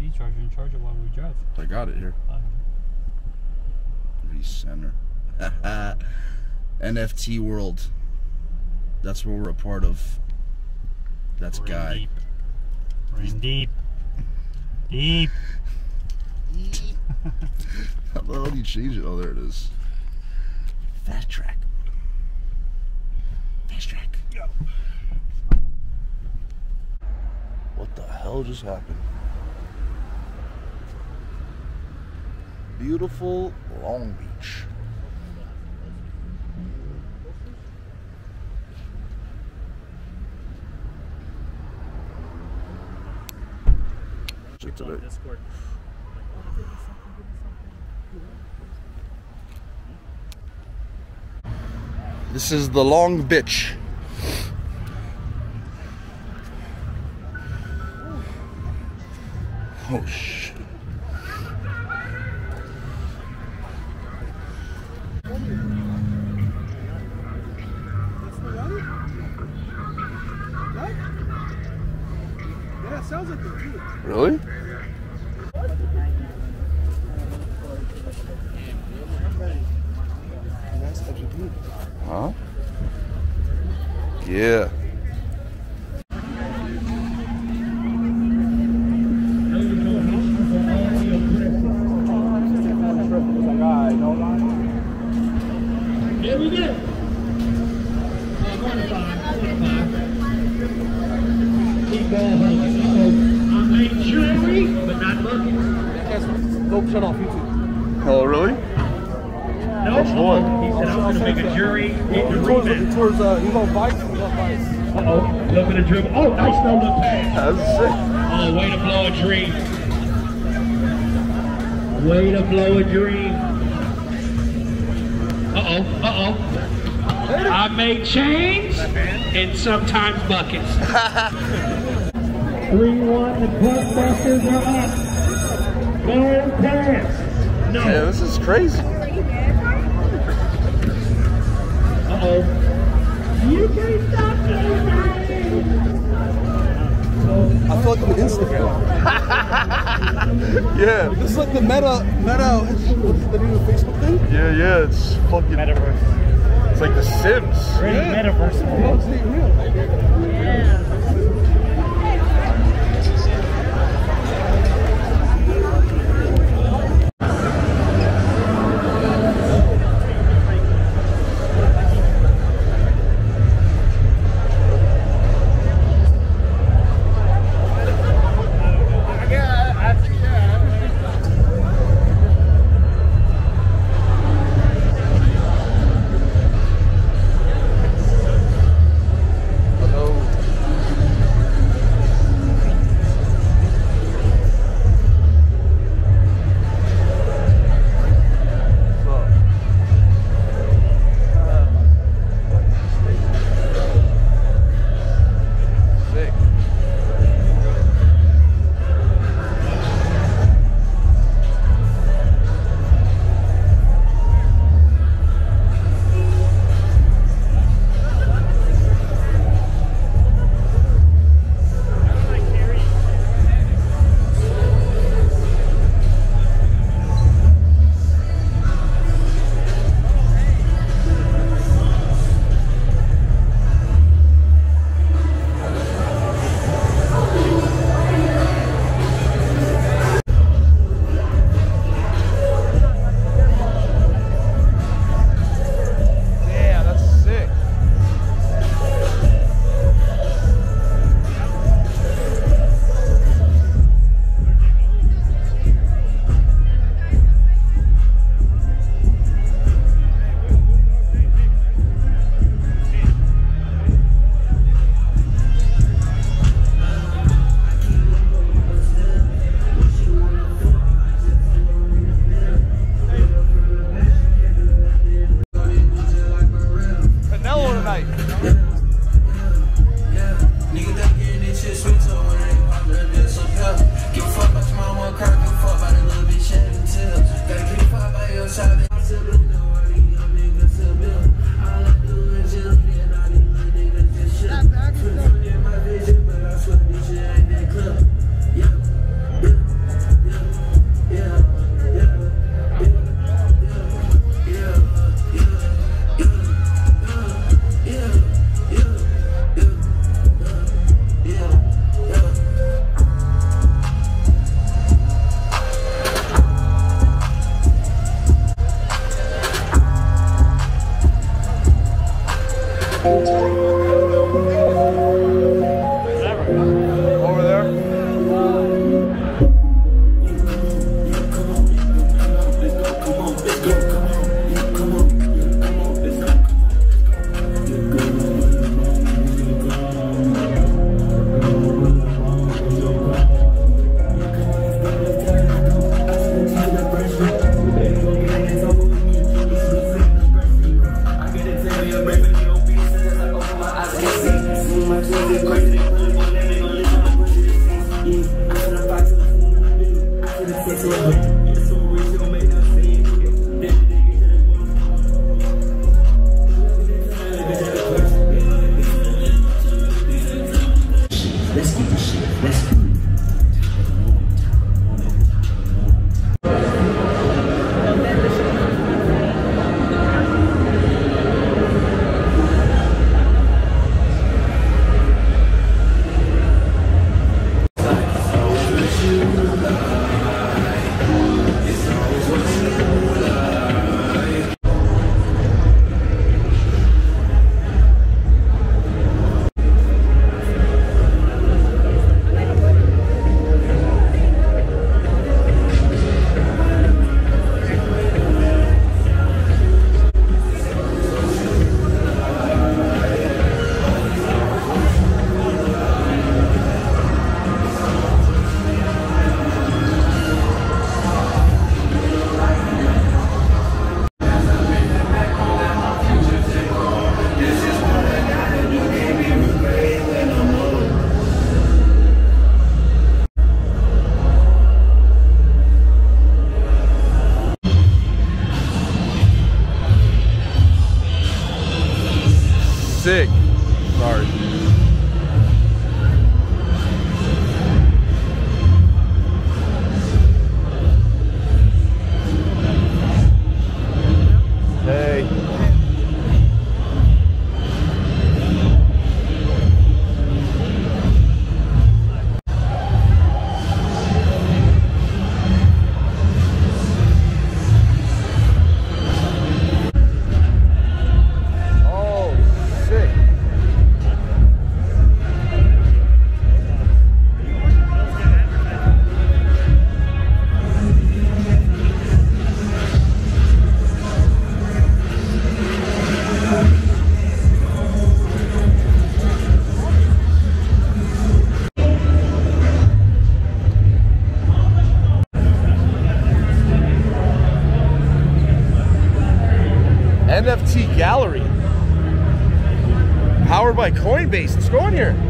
USB-C charger and charge it while we drive. I got it here. V-Center. NFT world. That's what we're a part of. That's Guy. Deep. We're in deep. Deep. Deep. How the hell do you change it? Oh, there it is. Fast track. Fast track. Yep. What the hell just happened? Beautiful Long Beach. Check today. This is the Long Beach. Oh shit. Really? Huh? Yeah. I made jewelry, but not money. Don't shut off YouTube. Oh, really? No, he said I was going to make a jury into revenge. He's going to fight. Uh-oh, look at the dribble. Oh, nice number pass. That's sick. Oh, way to blow a dream. Way to blow a dream. Uh-oh, uh-oh. I made change and sometimes buckets. 3-1, the Puff Busters are up. No pass. No. Yeah, this is crazy. You can't stop me. I feel like I'm on Instagram. Yeah. This is like the meta, what's the new Facebook thing? Yeah, yeah, it's fucking metaverse. It's like the Sims. Really? Yeah. Metaverse. Sick. Sorry. Hey. NFT Gallery, powered by Coinbase. Let's go in here.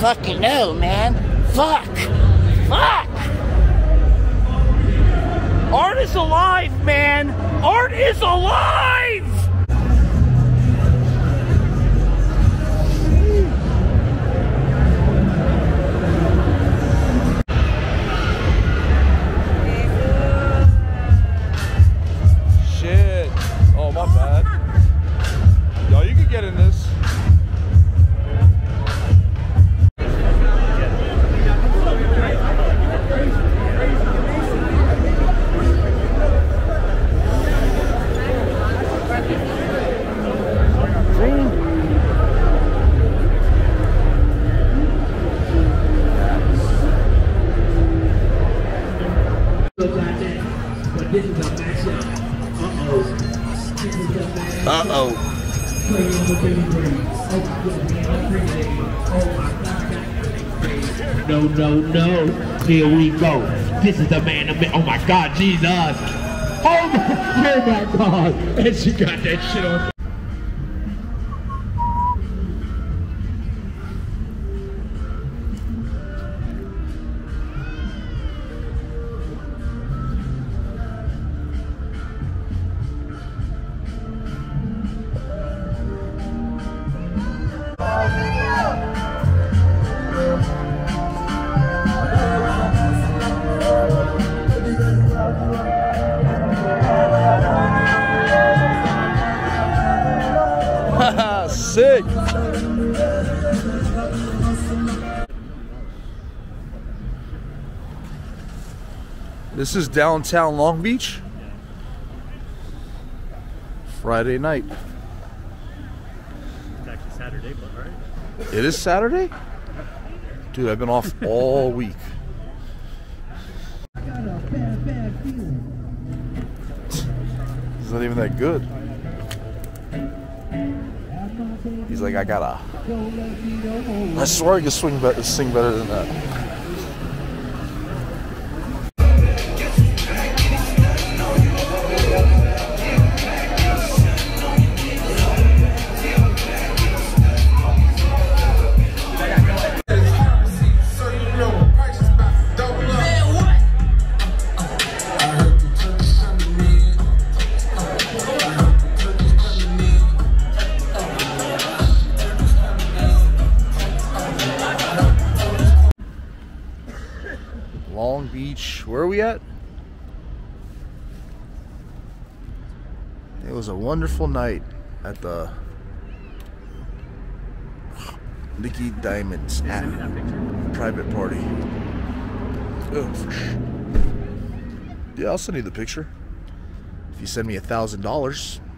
Fucking no, man. Fuck. Fuck. Art is alive, man. Art is alive. Uh-oh. No, no, no. Here we go. This is the man. Oh my God, Jesus. Oh my God. And she got that shit on. Sick. This is downtown Long Beach. Friday night. It's actually Saturday, but right? It is Saturday? Dude, I've been off all week. I got a bad, bad feeling. It's not even that good. He's like, I gotta. I swear I could sing better than that. Long Beach, where are we at? It was a wonderful night at the Nicky Diamonds at private party. Oof. Yeah, I'll send you the picture. If you send me $1,000.